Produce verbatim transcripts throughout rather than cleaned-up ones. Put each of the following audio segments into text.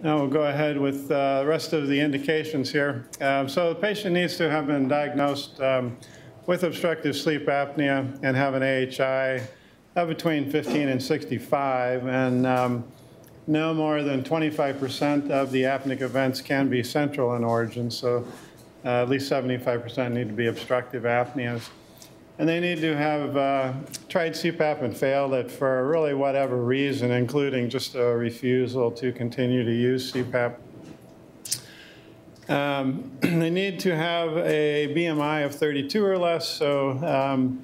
Now we'll go ahead with uh, the rest of the indications here. Uh, so the patient needs to have been diagnosed um, with obstructive sleep apnea and have an A H I of between fifteen and sixty-five, and um, no more than twenty-five percent of the apneic events can be central in origin, so uh, at least seventy-five percent need to be obstructive apneas. And they need to have uh, tried C PAP and failed it for really whatever reason, including just a refusal to continue to use C PAP. Um, they need to have a B M I of thirty-two or less, so um,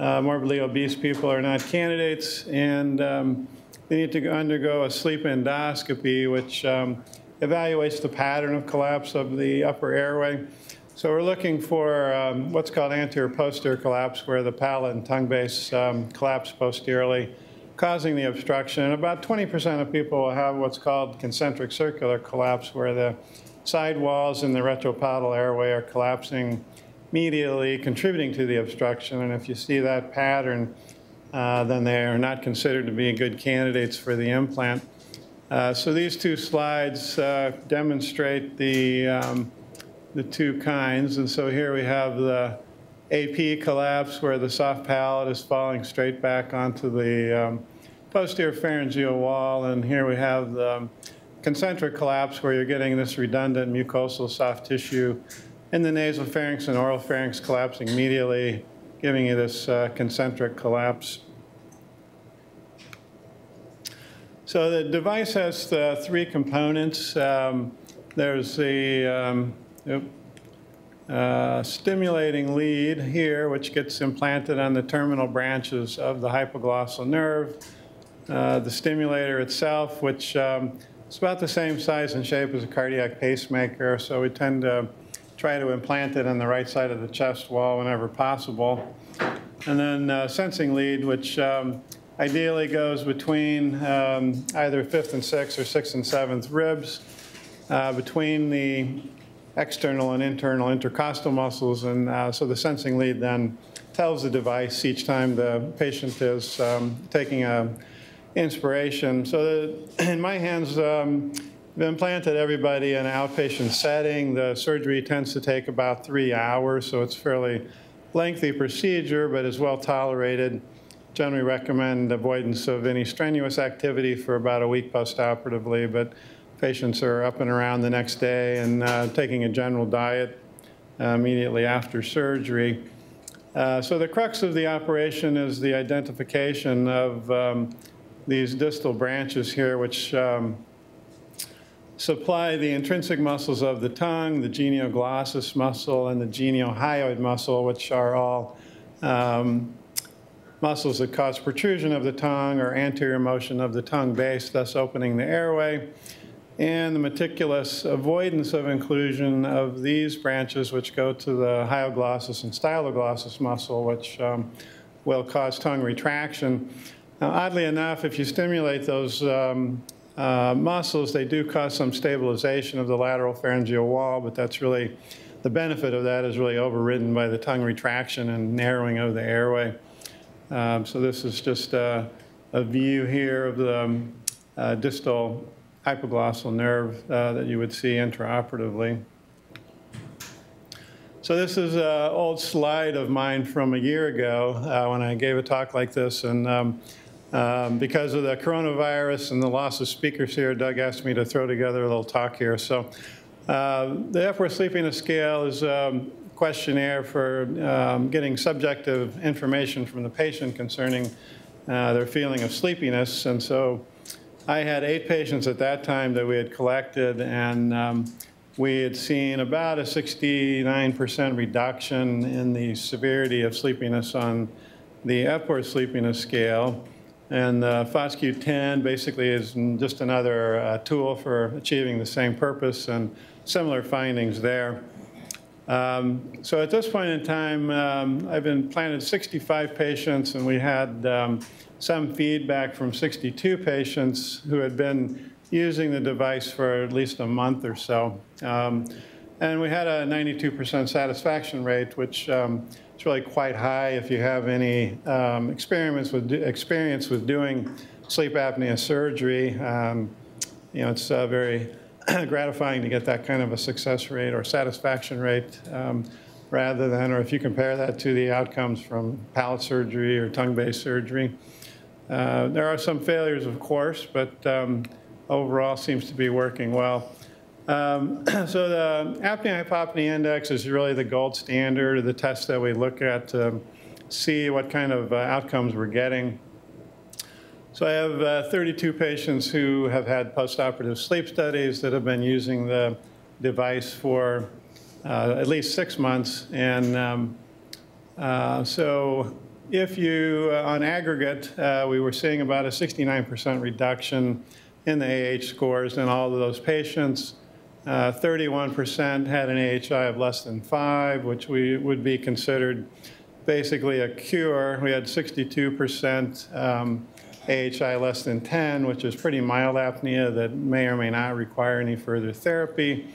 uh, morbidly obese people are not candidates, and um, they need to undergo a sleep endoscopy, which um, evaluates the pattern of collapse of the upper airway. So we're looking for um, what's called anterior-posterior collapse, where the palate and tongue base um, collapse posteriorly, causing the obstruction. And about twenty percent of people will have what's called concentric circular collapse, where the side walls in the retropodal airway are collapsing medially, contributing to the obstruction. And if you see that pattern, uh, then they are not considered to be good candidates for the implant. Uh, so these two slides uh, demonstrate the um, the two kinds. And so here we have the A P collapse, where the soft palate is falling straight back onto the um, posterior pharyngeal wall. And here we have the concentric collapse, where you're getting this redundant mucosal soft tissue in the nasal pharynx and oral pharynx collapsing medially, giving you this uh, concentric collapse. So the device has the three components. Um, there's the um, Yep. Uh, stimulating lead here, which gets implanted on the terminal branches of the hypoglossal nerve. Uh, the stimulator itself, which um, is about the same size and shape as a cardiac pacemaker, so we tend to try to implant it on the right side of the chest wall whenever possible. And then uh, sensing lead, which um, ideally goes between um, either fifth and sixth or sixth and seventh ribs, uh, between the external and internal intercostal muscles. And uh, so the sensing lead then tells the device each time the patient is um, taking an inspiration. So the, in my hands, um, I've implanted everybody in an outpatient setting. The surgery tends to take about three hours, so it's a fairly lengthy procedure, but is well tolerated. Generally recommend avoidance of any strenuous activity for about a week postoperatively, but patients are up and around the next day and uh, taking a general diet uh, immediately after surgery. Uh, so the crux of the operation is the identification of um, these distal branches here, which um, supply the intrinsic muscles of the tongue, the genioglossus muscle, and the geniohyoid muscle, which are all um, muscles that cause protrusion of the tongue or anterior motion of the tongue base, thus opening the airway. And the meticulous avoidance of inclusion of these branches, which go to the hyoglossus and styloglossus muscle, which um, will cause tongue retraction. Now, oddly enough, if you stimulate those um, uh, muscles, they do cause some stabilization of the lateral pharyngeal wall, but that's really, the benefit of that is really overridden by the tongue retraction and narrowing of the airway. Um, so this is just uh, a view here of the um, uh, distal hypoglossal nerve uh, that you would see intraoperatively. So this is an old slide of mine from a year ago uh, when I gave a talk like this. And um, um, because of the coronavirus and the loss of speakers here, Doug asked me to throw together a little talk here. So uh, the Epworth Sleepiness Scale is a questionnaire for um, getting subjective information from the patient concerning uh, their feeling of sleepiness. And so I had eight patients at that time that we had collected, and um, we had seen about a sixty-nine percent reduction in the severity of sleepiness on the Epworth Sleepiness Scale. And uh, F O S Q ten basically is just another uh, tool for achieving the same purpose, and similar findings there. Um, so at this point in time, um, I've implanted sixty-five patients, and we had um, some feedback from sixty-two patients who had been using the device for at least a month or so. Um, and we had a ninety-two percent satisfaction rate, which um, is really quite high if you have any um, experiments with, experience with doing sleep apnea surgery. Um, you know, it's uh, very gratifying to get that kind of a success rate or satisfaction rate, um, rather than, or if you compare that to the outcomes from palate surgery or tongue-based surgery. Uh, there are some failures, of course, but um, overall seems to be working well. Um, so the apnea-hypopnea index is really the gold standard, the test that we look at to see what kind of uh, outcomes we're getting. So I have uh, thirty-two patients who have had postoperative sleep studies that have been using the device for uh, at least six months. And um, uh, so if you, uh, on aggregate, uh, we were seeing about a sixty-nine percent reduction in the A H scores in all of those patients. Uh, thirty-one percent had an A H I of less than five, which we would be considered basically a cure. We had sixty-two percent um, A H I less than ten, which is pretty mild apnea that may or may not require any further therapy.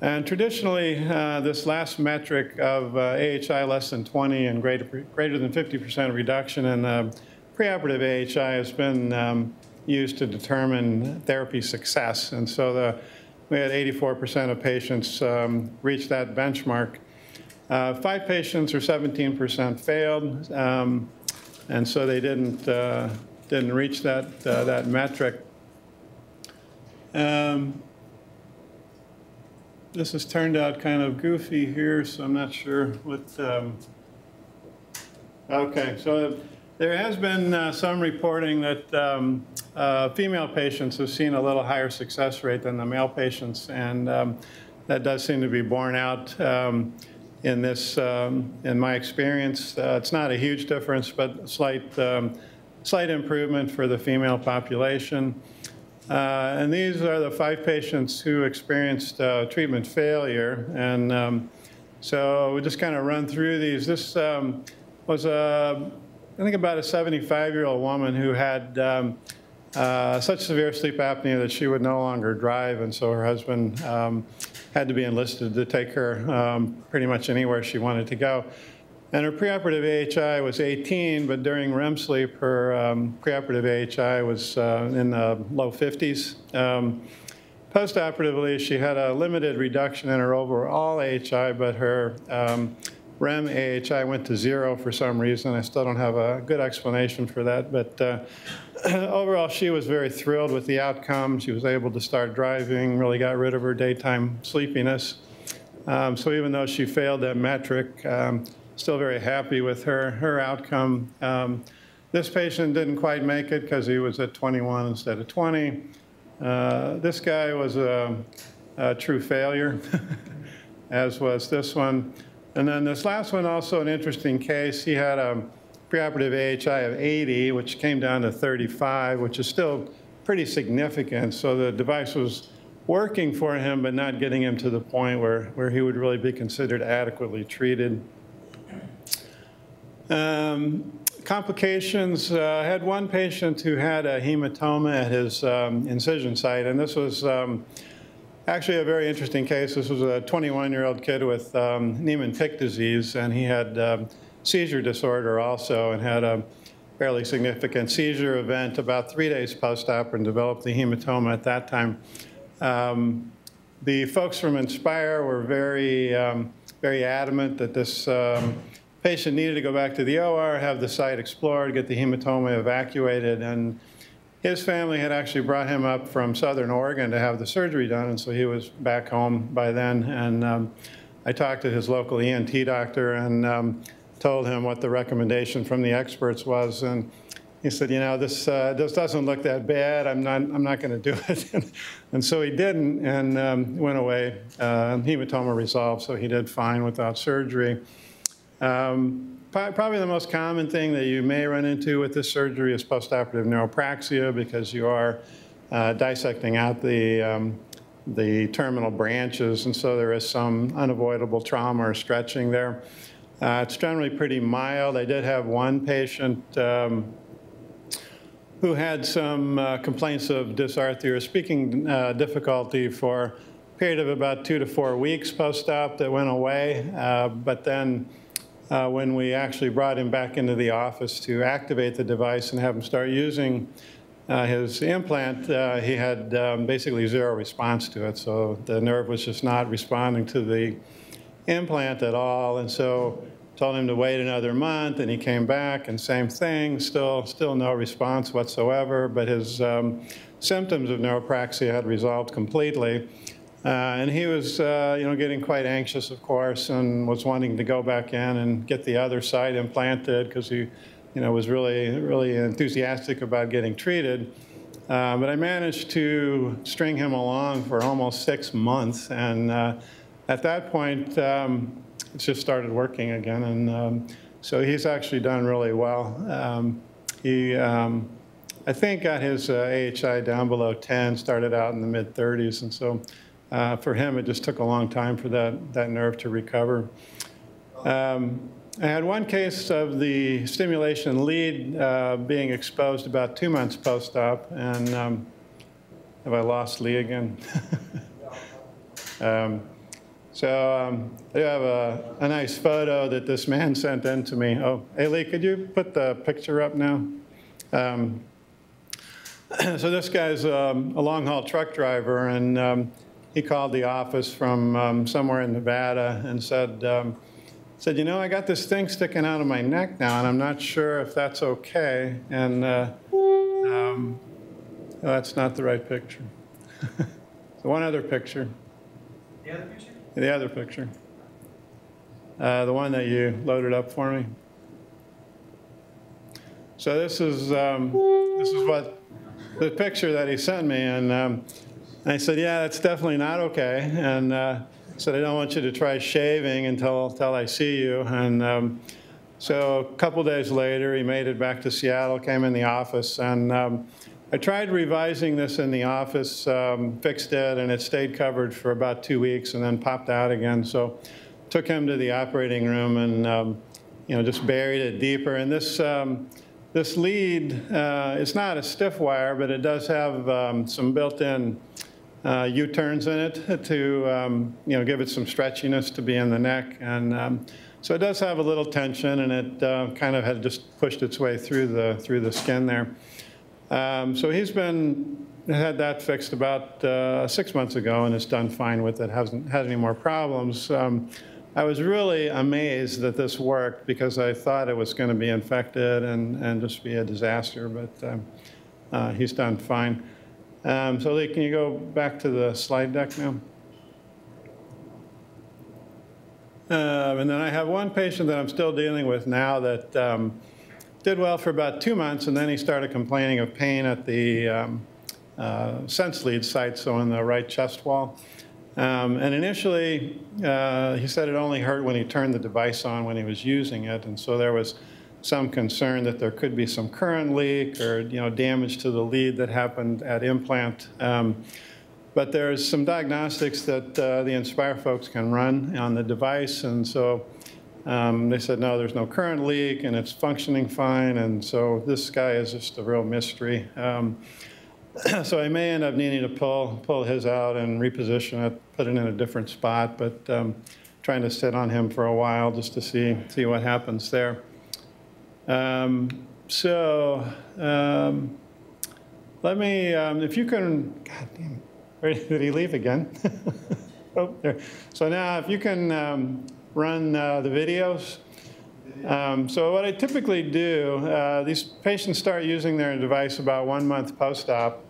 And traditionally, uh, this last metric of uh, A H I less than twenty and greater, greater than fifty percent reduction in uh, preoperative A H I has been um, used to determine therapy success. And so the, we had eighty-four percent of patients um, reach that benchmark. Uh, five patients or seventeen percent failed, um, and so they didn't uh, didn't reach that uh, that metric. Um, this has turned out kind of goofy here, so I'm not sure what. Um, okay, so there has been uh, some reporting that um, uh, female patients have seen a little higher success rate than the male patients, and um, that does seem to be borne out. Um, In this, um, in my experience, uh, it's not a huge difference, but slight, um, slight improvement for the female population. Uh, and these are the five patients who experienced uh, treatment failure. And um, so we just kind of run through these. This um, was, a, I think, about a seventy-five-year-old woman who had um, uh, such severe sleep apnea that she would no longer drive, and so her husband um, had to be enlisted to take her um, pretty much anywhere she wanted to go. And her preoperative A H I was eighteen, but during REM sleep, her um, preoperative A H I was uh, in the low fifties. Um, Postoperatively, she had a limited reduction in her overall A H I, but her um, REM A H I went to zero for some reason. I still don't have a good explanation for that, but uh, overall, she was very thrilled with the outcome. She was able to start driving, really got rid of her daytime sleepiness. Um, so even though she failed that metric, um, still very happy with her, her outcome. Um, this patient didn't quite make it because he was at twenty-one instead of twenty. Uh, this guy was a, a true failure, as was this one. And then this last one, also an interesting case. He had a preoperative A H I of eighty, which came down to thirty-five, which is still pretty significant. So the device was working for him, but not getting him to the point where, where he would really be considered adequately treated. Um, complications, uh, I had one patient who had a hematoma at his um, incision site, and this was um, actually a very interesting case. This was a twenty-one-year-old kid with um, Niemann-Pick disease, and he had um, seizure disorder also, and had a fairly significant seizure event about three days post-op and developed the hematoma at that time. Um, the folks from Inspire were very, um, very adamant that this um, patient needed to go back to the O R, have the site explored, get the hematoma evacuated, and his family had actually brought him up from Southern Oregon to have the surgery done, and so he was back home by then. And um, I talked to his local E N T doctor and um, told him what the recommendation from the experts was. And he said, you know, this, uh, this doesn't look that bad. I'm not, I'm not going to do it. And so he didn't, and um, went away. Uh, hematoma resolved, so he did fine without surgery. Um, Probably the most common thing that you may run into with this surgery is postoperative neuropraxia, because you are uh, dissecting out the, um, the terminal branches, and so there is some unavoidable trauma or stretching there. Uh, it's generally pretty mild. I did have one patient um, who had some uh, complaints of dysarthria or speaking uh, difficulty for a period of about two to four weeks post-op that went away, uh, but then Uh, when we actually brought him back into the office to activate the device and have him start using uh, his implant, uh, he had um, basically zero response to it. So the nerve was just not responding to the implant at all. And so told him to wait another month, and he came back, and same thing, still, still no response whatsoever. But his um, symptoms of neuropraxia had resolved completely. Uh, and he was, uh, you know, getting quite anxious, of course, and was wanting to go back in and get the other side implanted because he, you know, was really, really enthusiastic about getting treated. Uh, but I managed to string him along for almost six months, and uh, at that point, um, it just started working again, and um, so he's actually done really well. Um, he, um, I think, got his uh, A H I down below ten. Started out in the mid thirties, and so. Uh, for him, it just took a long time for that, that nerve to recover. Um, I had one case of the stimulation lead uh, being exposed about two months post-op. And um, have I lost Lee again? um, so um, I do have a, a nice photo that this man sent in to me. Oh, hey, Lee, could you put the picture up now? Um, so this guy's um, a long-haul truck driver. and. Um, He called the office from um, somewhere in Nevada and said, um, said, you know, I got this thing sticking out of my neck now, and I'm not sure if that's okay. And uh, um, that's not the right picture. So one other picture. The other picture? The other picture. Uh, the one that you loaded up for me. So this is, um, this is what the picture that he sent me. and. Um, And I said, yeah, that's definitely not okay. And uh, said, I don't want you to try shaving until, until I see you. And um, so a couple days later, he made it back to Seattle, came in the office. And um, I tried revising this in the office, um, fixed it, and it stayed covered for about two weeks and then popped out again. So took him to the operating room and um, you know, just buried it deeper. And this, um, this lead, uh, it's not a stiff wire, but it does have um, some built-in Uh, U-turns in it to um, you know, give it some stretchiness to be in the neck. And um, so it does have a little tension, and it uh, kind of had just pushed its way through the, through the skin there. Um, so he's been, had that fixed about uh, six months ago, and it's done fine with it, hasn't had any more problems. Um, I was really amazed that this worked because I thought it was going to be infected and, and just be a disaster, but um, uh, he's done fine. Um, so Lee, can you go back to the slide deck now? Uh, and then I have one patient that I'm still dealing with now that um, did well for about two months, and then he started complaining of pain at the um, uh, sense lead site, so on the right chest wall. Um, and initially, uh, he said it only hurt when he turned the device on when he was using it, and so there was some concern that there could be some current leak or you know, damage to the lead that happened at implant. Um, but there's some diagnostics that uh, the Inspire folks can run on the device. And so um, they said, no, there's no current leak, and it's functioning fine. And so this guy is just a real mystery. Um, so I may end up needing to pull, pull his out and reposition it, put it in a different spot, but um, trying to sit on him for a while just to see, see what happens there. Um, so um, let me, um, if you can, God damn, where did he leave again? Oh, there. So now if you can um, run uh, the videos. Um, so what I typically do, uh, these patients start using their device about one month post-op,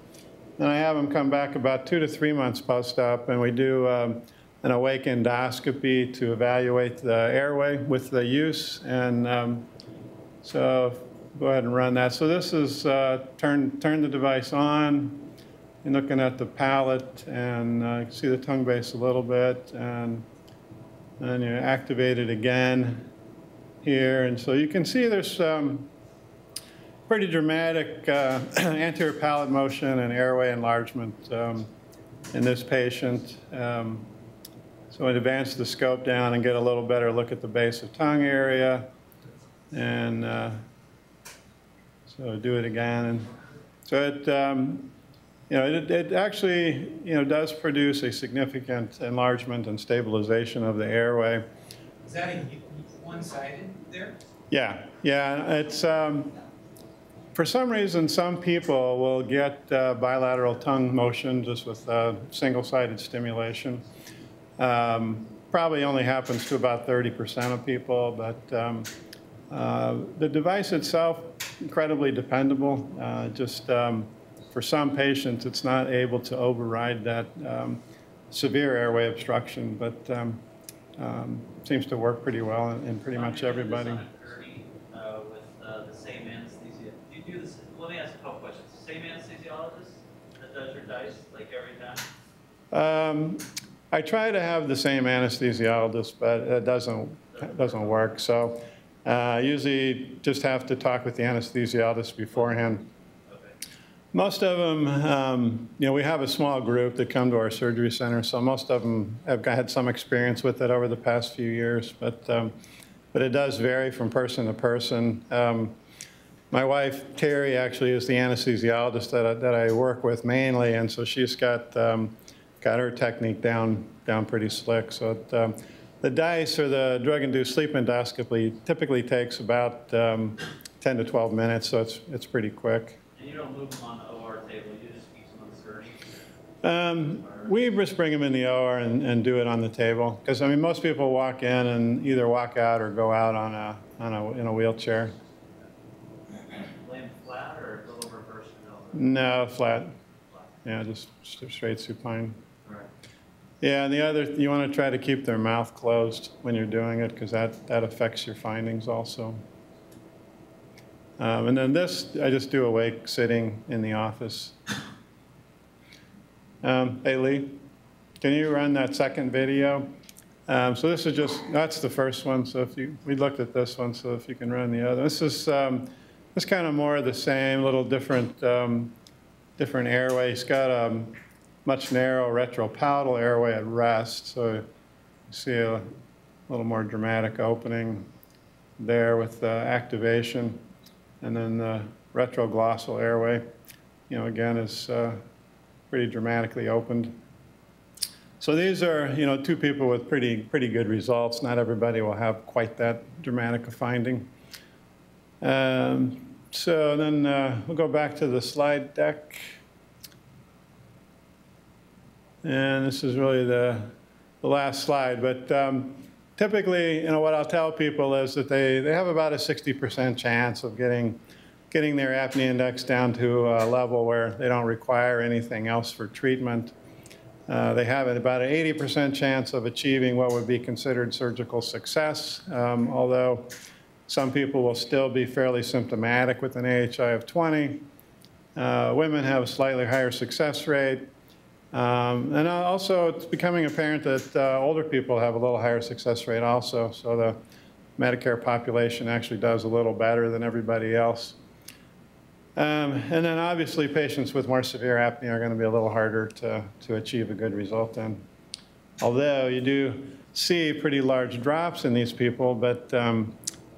and I have them come back about two to three months post-op, and we do um, an awake endoscopy to evaluate the airway with the use. And um, so go ahead and run that. So this is uh, turn, turn the device on. You're looking at the palate, and uh, you can see the tongue base a little bit. And then you activate it again here. And so you can see there's um, pretty dramatic uh, anterior palate motion and airway enlargement um, in this patient. Um, so I'd advance the scope down and get a little better look at the base of tongue area. And uh, so do it again. And so it, um, you know, it, it actually, you know, does produce a significant enlargement and stabilization of the airway. Is that a one-sided there? Yeah, yeah. It's um, For some reason, some people will get uh, bilateral tongue motion just with uh, single-sided stimulation. Um, probably only happens to about thirty percent of people, but um, uh, the device itself, incredibly dependable. Uh, just um, for some patients, it's not able to override that um, severe airway obstruction, but um, um, seems to work pretty well in, in pretty much everybody. Um, I try to have the same anesthesiologist, but it doesn't, it doesn't work. So uh, I usually just have to talk with the anesthesiologist beforehand. Okay. Most of them, um, you know, we have a small group that come to our surgery center, so most of them have had some experience with it over the past few years. But, um, but it does vary from person to person. Um, My wife, Terry, actually is the anesthesiologist that I, that I work with mainly, and so she's got, um, got her technique down, down pretty slick. So it, um, the D I C E, or the drug-induced sleep endoscopy, typically takes about um, ten to twelve minutes, so it's, it's pretty quick. And you don't move them on the O R table, you just keep them on the surgery? Um, we just bring them in the O R and, and do it on the table, because, I mean, most people walk in and either walk out or go out on a, on a, in a wheelchair. No, flat. Yeah, just straight supine. All right. Yeah, and the other, you want to try to keep their mouth closed when you're doing it, because that, that affects your findings also. Um, and then this, I just do awake sitting in the office. Um, hey, Lee, can you run that second video? Um, so this is just, that's the first one. So if you, we looked at this one, so if you can run the other. This is... Um, It's kind of more of the same, little different, um, different airway. He's got a much narrow retropalatal airway at rest, so you see a little more dramatic opening there with the uh, activation, and then the retroglossal airway, you know, again is uh, pretty dramatically opened. So these are, you know, two people with pretty pretty good results. Not everybody will have quite that dramatic a finding. Um, so then uh, we'll go back to the slide deck. And this is really the, the last slide. But um, typically, you know, what I'll tell people is that they, they have about a sixty percent chance of getting, getting their apnea index down to a level where they don't require anything else for treatment. Uh, they have about an eighty percent chance of achieving what would be considered surgical success, um, although some people will still be fairly symptomatic with an A H I of twenty. Uh, women have a slightly higher success rate. Um, and also, it's becoming apparent that uh, older people have a little higher success rate also. So the Medicare population actually does a little better than everybody else. Um, and then obviously, patients with more severe apnea are going to be a little harder to, to achieve a good result in. Although you do see pretty large drops in these people, but um,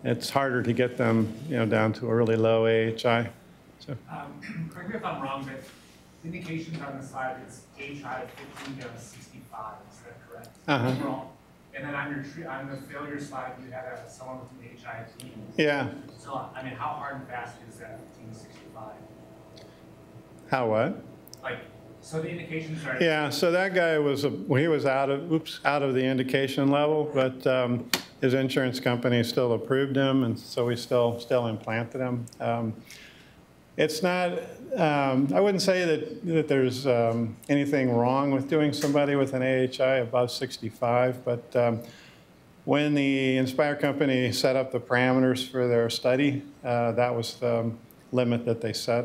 it's harder to get them, you know, down to a really low A H I. So. Um, correct me if I'm wrong, but the indications on the slide is A H I of fifteen to sixty-five. Is that correct? Uh huh. And then on your on the failure slide, you had uh, someone with an A H I of eighteen. Yeah. So I mean, how hard and fast is that fifteen to sixty-five? How what? Like, so the indications are. Yeah. So that guy was a, he was out of oops out of the indication level, but. Um, His insurance company still approved him, and so we still still implanted him. Um, it's not, um, I wouldn't say that, that there's um, anything wrong with doing somebody with an A H I above sixty-five, but um, when the Inspire company set up the parameters for their study, uh, that was the limit that they set.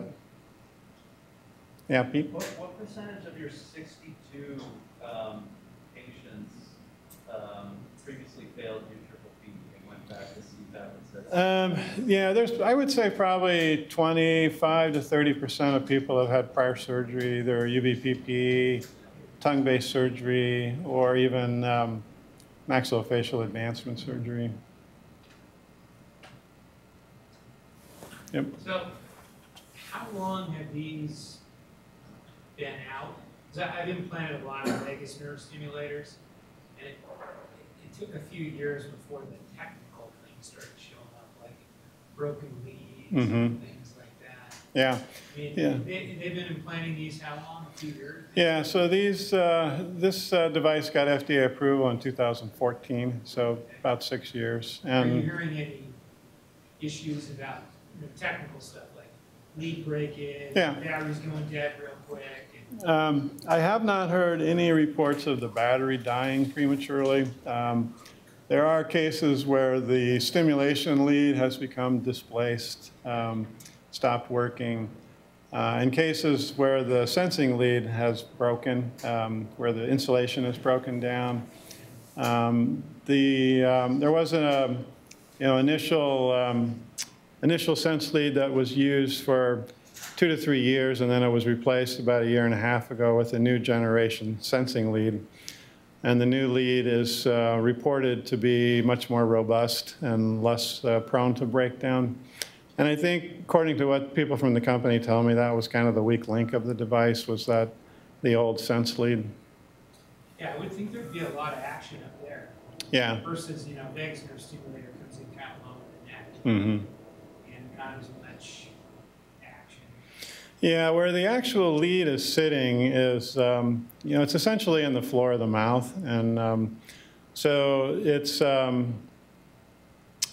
Yeah, Pete? What, what percentage of your sixty-two um, patients um, previously failed your triple P and went back to C PAP? Um, yeah, there's, I would say probably twenty-five to thirty percent of people have had prior surgery, either U P P P, tongue-based surgery, or even um, maxillofacial advancement surgery. Yep. So how long have these been out? I've implanted a lot of vagus nerve stimulators, and it, it took a few years before the technical things started showing up, like broken leads mm-hmm. and things like that. Yeah. I mean, yeah. They, they've been implanting these how long? A few years? Yeah, so these, uh, this uh, device got F D A approval in two thousand fourteen, so about six years. And are you hearing any issues about you know, technical stuff like leak breakage, yeah. batteries going dead real quick? And um, I have not heard any reports of the battery dying prematurely. Um, there are cases where the stimulation lead has become displaced. Um, stopped working, uh, in cases where the sensing lead has broken, um, where the insulation is broken down. Um, the, um, there was a you know, initial, um, initial sense lead that was used for two to three years, and then it was replaced about a year and a half ago with a new generation sensing lead. And the new lead is uh, reported to be much more robust and less uh, prone to breakdown. And I think, according to what people from the company tell me, that was kind of the weak link of the device, was that the old sense lead. Yeah, I would think there'd be a lot of action up there. Yeah. Versus, you know, Wegener stimulator comes in kind of low in the neck. Mm-hmm. And not as much action. Yeah, where the actual lead is sitting is, um, you know, it's essentially in the floor of the mouth. And um, so it's... Um,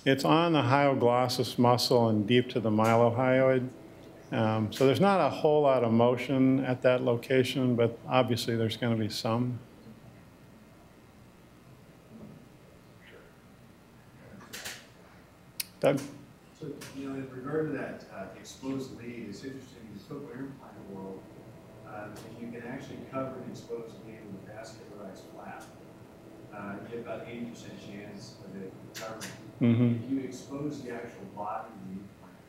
It's on the hyoglossus muscle and deep to the mylohyoid. Um, so there's not a whole lot of motion at that location, but obviously there's going to be some. Doug? So, you know, in regard to that uh, exposed lead, it's interesting in the footwear implant world, uh, you can actually cover an exposed lead with a vascularized flap. Uh, you get about eighty percent chance of it recovering. Mm-hmm. If you expose the actual body of the implant,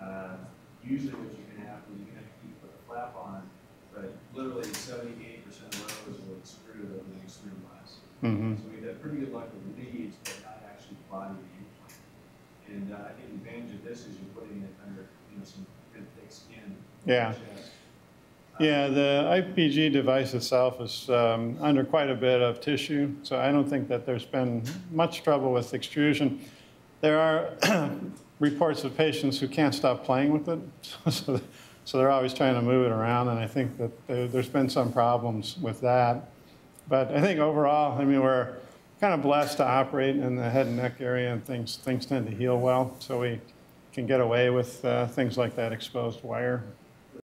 uh, usually what you can have is you can actually put a flap on, but literally seventy-eight percent of those will screw over the next three months. Mm-hmm. So we've had pretty good luck with the leads, but not actually the body of the implant. And uh, I think the advantage of this is you're putting it under you know, some good thick skin. Yeah. Yeah, the I P G device itself is um, under quite a bit of tissue, so I don't think that there's been much trouble with extrusion. There are reports of patients who can't stop playing with it, so, so they're always trying to move it around, and I think that there, there's been some problems with that. But I think overall, I mean, we're kind of blessed to operate in the head and neck area, and things, things tend to heal well, so we can get away with uh, things like that exposed wire.